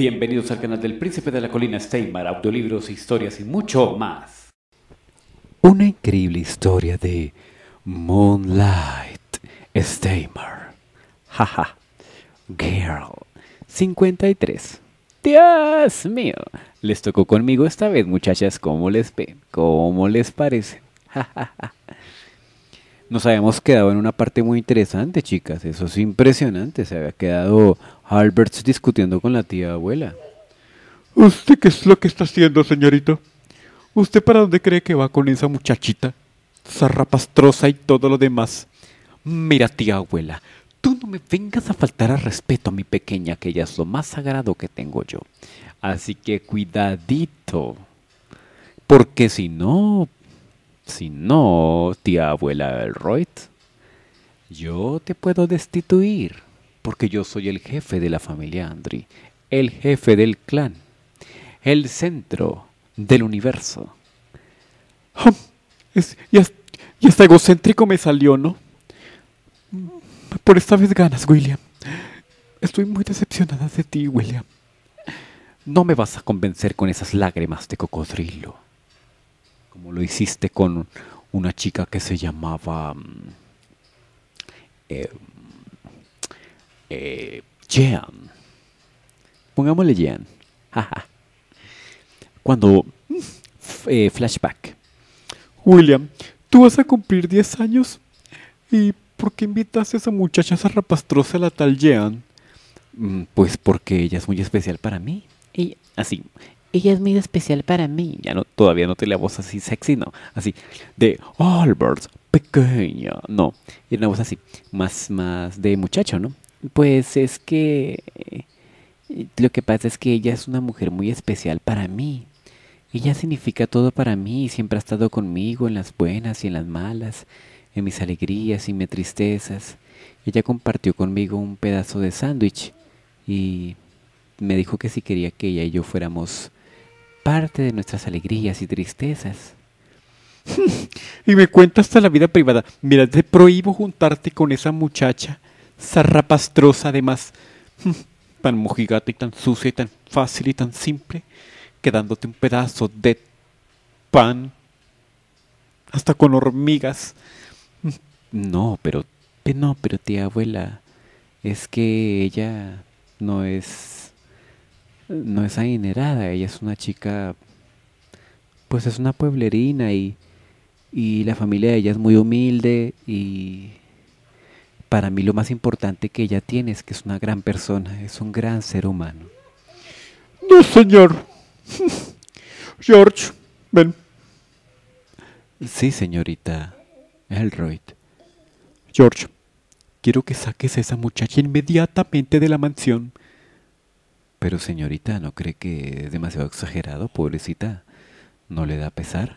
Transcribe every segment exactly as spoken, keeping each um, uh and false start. Bienvenidos al canal del Príncipe de la Colina, Steimar, audiolibros, historias y mucho más. Una increíble historia de Moonlight, Steimar. Jaja. Girl. cincuenta y tres. Dios mío. Les tocó conmigo esta vez, muchachas. ¿Cómo les ve? ¿Cómo les parece? Jajaja. Nos habíamos quedado en una parte muy interesante, chicas. Eso es impresionante. Se había quedado Albert discutiendo con la tía abuela. ¿Usted qué es lo que está haciendo, señorito? ¿Usted para dónde cree que va con esa muchachita? Zarrapastrosa y todo lo demás. Mira, tía abuela, tú no me vengas a faltar al respeto a mi pequeña, que ella es lo más sagrado que tengo yo. Así que cuidadito. Porque si no... Si no, tía abuela Elroyd, yo te puedo destituir, porque yo soy el jefe de la familia Andrey, el jefe del clan, el centro del universo. Oh, es, ya, ya está egocéntrico me salió, ¿no? Por esta vez ganas, William. Estoy muy decepcionada de ti, William. No me vas a convencer con esas lágrimas de cocodrilo, como lo hiciste con una chica que se llamaba eh, eh, Jeanne. Pongámosle Jeanne. Cuando eh, flashback. William, tú vas a cumplir diez años. ¿Y por qué invitaste a esa muchacha, esa rapastrosa, a la tal Jeanne? Pues porque ella es muy especial para mí. Y así... Ella es muy especial para mí. Ya no, todavía no te la voz así sexy, no. Así, de Albert, pequeña. No, era una voz así, más, más de muchacho, ¿no? Pues es que... Lo que pasa es que ella es una mujer muy especial para mí. Ella significa todo para mí. Siempre ha estado conmigo en las buenas y en las malas, en mis alegrías y mis tristezas. Ella compartió conmigo un pedazo de sándwich y me dijo que si quería que ella y yo fuéramos... parte de nuestras alegrías y tristezas. Y me cuenta hasta la vida privada. Mira, te prohíbo juntarte con esa muchacha zarrapastrosa, además tan mojigata y tan sucia y tan fácil y tan simple, quedándote un pedazo de pan hasta con hormigas. No, pero no, pero tía abuela, es que ella no es No es adinerada, ella es una chica, pues es una pueblerina y, y la familia de ella es muy humilde y para mí lo más importante que ella tiene es que es una gran persona, es un gran ser humano. No, señor. George, ven. Sí, señorita Elroyd. George, quiero que saques a esa muchacha inmediatamente de la mansión. Pero señorita, ¿no cree que es demasiado exagerado, pobrecita? ¿No le da pesar?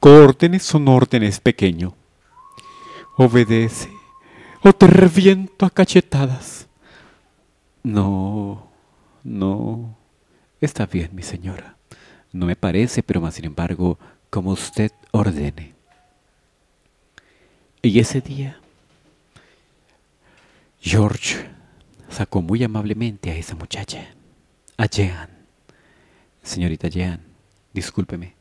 Órdenes son órdenes, pequeño. Obedece o te reviento a cachetadas. No, no. Está bien, mi señora. No me parece, pero más sin embargo, como usted ordene. Y ese día, George sacó muy amablemente a esa muchacha, a Jeanne. Señorita Jeanne, discúlpeme.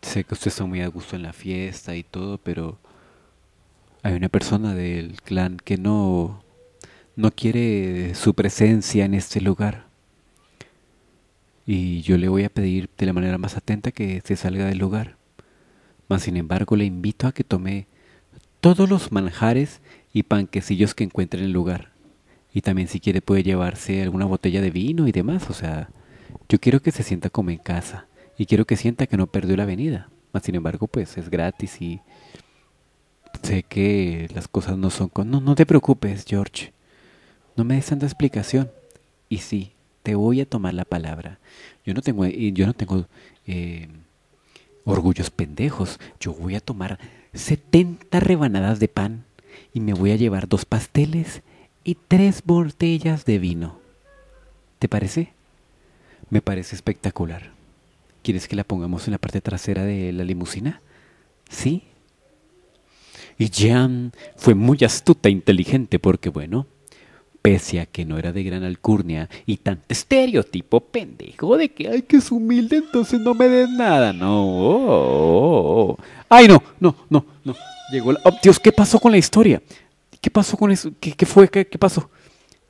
Sé que usted está muy a gusto en la fiesta y todo, pero hay una persona del clan que no, no quiere su presencia en este lugar. Y yo le voy a pedir de la manera más atenta que se salga del lugar. Mas sin embargo, le invito a que tome todos los manjares y panquecillos que encuentre en el lugar. Y también si quiere puede llevarse alguna botella de vino y demás. O sea, yo quiero que se sienta como en casa. Y quiero que sienta que no perdió la venida. Mas, sin embargo, pues es gratis y sé que las cosas no son... Con... No, no te preocupes, George. No me des tanta explicación. Y sí, te voy a tomar la palabra. Yo no tengo, yo no tengo eh, orgullos pendejos. Yo voy a tomar setenta rebanadas de pan y me voy a llevar dos pasteles y tres botellas de vino. ¿Te parece? Me parece espectacular. ¿Quieres que la pongamos en la parte trasera de la limusina? ¿Sí? Y Jeanne fue muy astuta e inteligente porque, bueno, pese a que no era de gran alcurnia y tan estereotipo pendejo de que, ay, que es humilde, entonces no me des nada. No, oh, oh, oh. Ay, no, no, no, no. Llegó la... Oh, Dios, ¿qué pasó con la historia? ¿Qué pasó con eso? ¿Qué, qué fue? ¿Qué, qué pasó?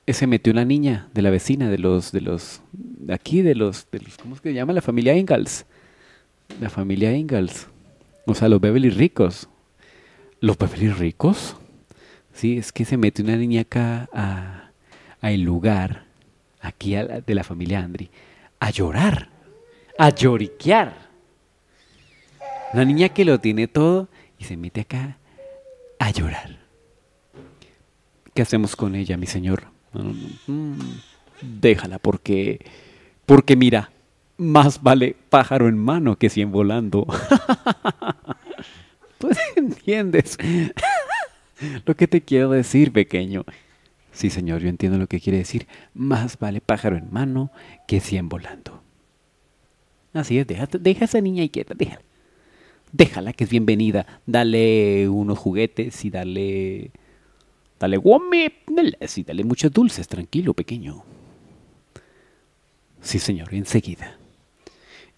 Se metió una niña de la vecina, de los, de los, de aquí, de los, de los, ¿cómo es que se llama? La familia Ingalls. La familia Ingalls. O sea, los Beverly Ricos. ¿Los Beverly Ricos? Sí, es que se mete una niña acá a, a el lugar, aquí a la, de la familia Andrey, a llorar, a lloriquear. Una niña que lo tiene todo y se mete acá a llorar. ¿Qué hacemos con ella, mi señor? Déjala, porque, porque mira, más vale pájaro en mano que cien volando. ¿Tú entiendes lo que te quiero decir, pequeño? Sí, señor, yo entiendo lo que quiere decir. Más vale pájaro en mano que cien volando. Así es, deja, deja a esa niña ahí quieta, déjala. Déjala, que es bienvenida. Dale unos juguetes y dale... Dale guame, dale, sí, dale muchos dulces, tranquilo, pequeño. Sí, señor, enseguida.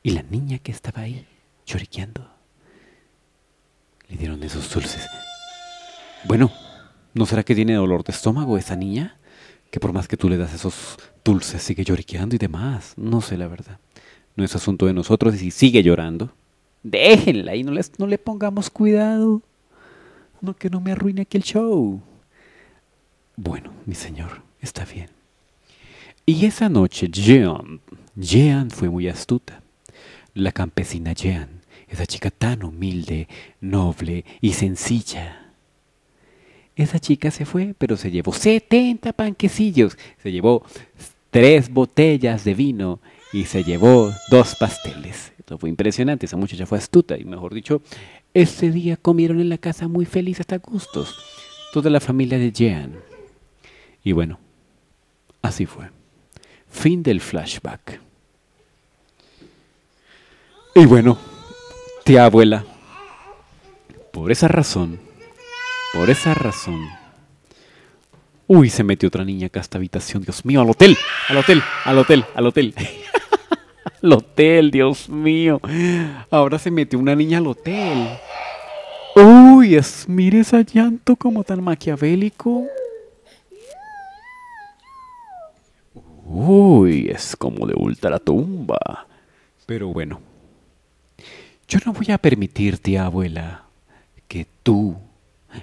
Y la niña que estaba ahí, lloriqueando, le dieron esos dulces. Bueno, ¿no será que tiene dolor de estómago esa niña? Que por más que tú le das esos dulces, sigue lloriqueando y demás. No sé, la verdad. No es asunto de nosotros, y si sigue llorando, déjenla y no, les, no le pongamos cuidado. No, que no me arruine aquí el show. Bueno, mi señor, está bien. Y esa noche, Jeanne, Jeanne fue muy astuta. La campesina Jeanne, esa chica tan humilde, noble y sencilla. Esa chica se fue, pero se llevó setenta panquecillos. Se llevó tres botellas de vino y se llevó dos pasteles. Esto fue impresionante, esa muchacha fue astuta. Y mejor dicho, ese día comieron en la casa muy feliz hasta gustos. Toda la familia de Jeanne. Y bueno, así fue. Fin del flashback. Y bueno, tía abuela, por esa razón, por esa razón. Uy, se metió otra niña acá a esta habitación. Dios mío, al hotel, al hotel, al hotel, al hotel. Al hotel, Dios mío. Ahora se metió una niña al hotel. Uy, es, mire ese llanto como tan maquiavélico. Uy, es como de ultratumba. Pero bueno, yo no voy a permitir, tía abuela, que tú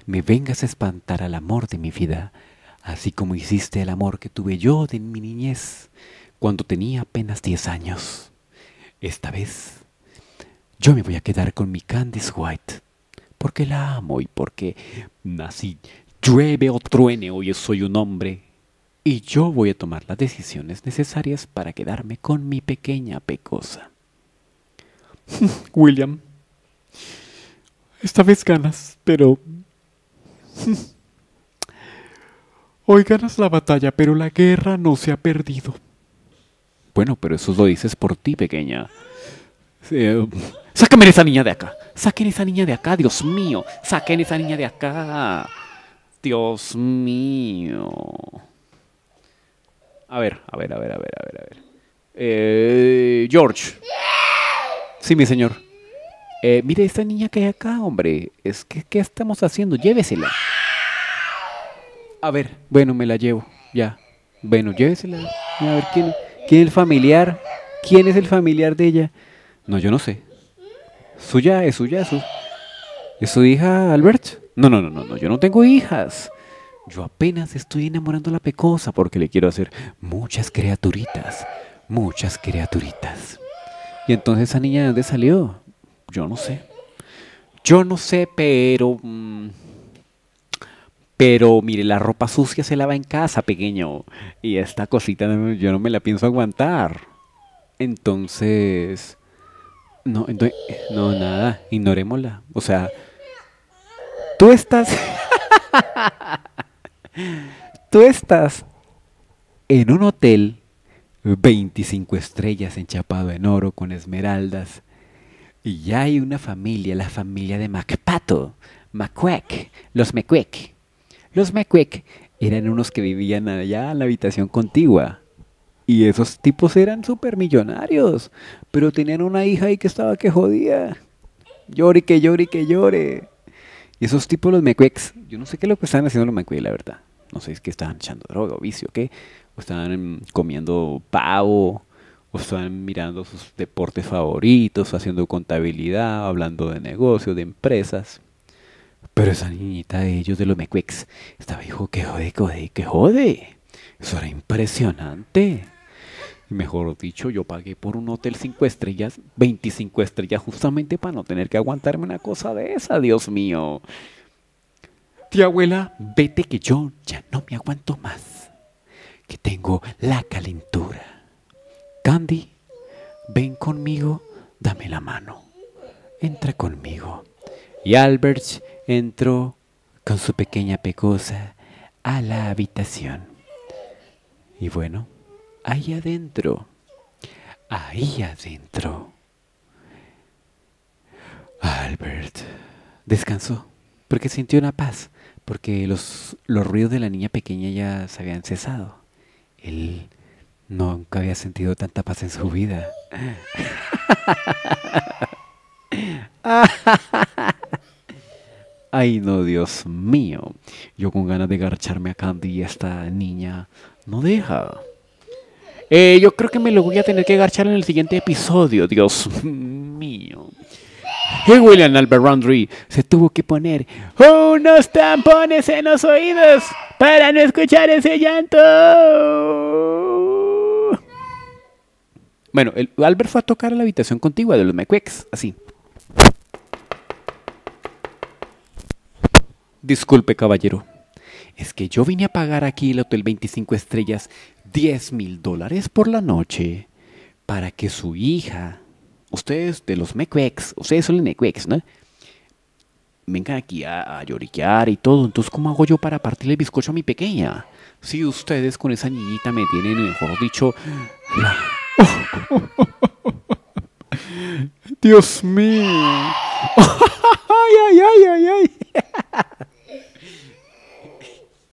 me vengas a espantar al amor de mi vida, así como hiciste el amor que tuve yo de mi niñez, cuando tenía apenas diez años. Esta vez, yo me voy a quedar con mi Candice White, porque la amo y porque nací, llueve o truene, hoy soy un hombre. Y yo voy a tomar las decisiones necesarias para quedarme con mi pequeña pecosa. William, esta vez ganas, pero... Hoy ganas la batalla, pero la guerra no se ha perdido. Bueno, pero eso lo dices por ti, pequeña. Eh, ¡Sácame esa niña de acá! ¡Saquen esa niña de acá, Dios mío! ¡Saquen esa niña de acá! ¡Dios mío! A ver, a ver, a ver, a ver, a ver, a ver. Eh, George. Sí, mi señor. Eh, mire, esta niña que hay acá, hombre. Es que, ¿qué estamos haciendo? Llévesela. A ver, bueno, me la llevo. Ya. Bueno, llévesela. A ver, ¿quién, quién es el familiar? ¿Quién es el familiar de ella? No, yo no sé. ¿Suya? ¿Es suya? ¿Es su, ¿es su hija, Albert? No, no, no, no, no. Yo no tengo hijas. Yo apenas estoy enamorando a la pecosa porque le quiero hacer muchas criaturitas, muchas criaturitas. Y entonces esa niña, ¿de dónde salió? Yo no sé. Yo no sé, pero... Pero, mire, la ropa sucia se lava en casa, pequeño. Y esta cosita yo no me la pienso aguantar. Entonces... No, no, no nada, ignorémosla. O sea, tú estás... Tú estás en un hotel veinticinco estrellas enchapado en oro con esmeraldas y hay una familia, la familia de Macpato, McQuack, los McQuick, los McQuick eran unos que vivían allá en la habitación contigua. Y esos tipos eran súper millonarios, pero tenían una hija ahí que estaba que jodía. Llore, que llore, que llore. Y esos tipos, los McQuicks, yo no sé qué es lo que estaban haciendo los McQuicks, la verdad. No sé, es que estaban echando droga o vicio, ¿qué? O estaban comiendo pavo, o estaban mirando sus deportes favoritos, haciendo contabilidad, hablando de negocios, de empresas. Pero esa niñita de ellos, de los McQuicks, estaba hijo que jode, que jode, que jode. Eso era impresionante. Mejor dicho, yo pagué por un hotel cinco estrellas, veinticinco estrellas, justamente para no tener que aguantarme una cosa de esa, Dios mío. Tía abuela, vete que yo ya no me aguanto más, que tengo la calentura. Candy, ven conmigo, dame la mano, entra conmigo. Y Albert entró con su pequeña pecosa a la habitación. Y bueno, ahí adentro, ahí adentro, Albert descansó, porque sintió una paz, porque los, los ruidos de la niña pequeña ya se habían cesado. Él nunca había sentido tanta paz en su vida. Ay, no, Dios mío. Yo con ganas de garcharme a Candy y esta niña no deja. Eh, yo creo que me lo voy a tener que garchar en el siguiente episodio, Dios mío. Y William Albert Rundry se tuvo que poner unos tampones en los oídos para no escuchar ese llanto. Bueno, el Albert fue a tocar a la habitación contigua de los McQuicks, así. Disculpe, caballero. Es que yo vine a pagar aquí el hotel veinticinco estrellas diez mil dólares por la noche para que su hija, ustedes de los McQuicks, ustedes son los McQuicks, ¿no? Vengan aquí a, a lloriquear y todo. Entonces, ¿cómo hago yo para partirle el bizcocho a mi pequeña? Si ustedes con esa niñita me tienen, mejor dicho... La... ¡Oh! Dios mío. ¡Oh!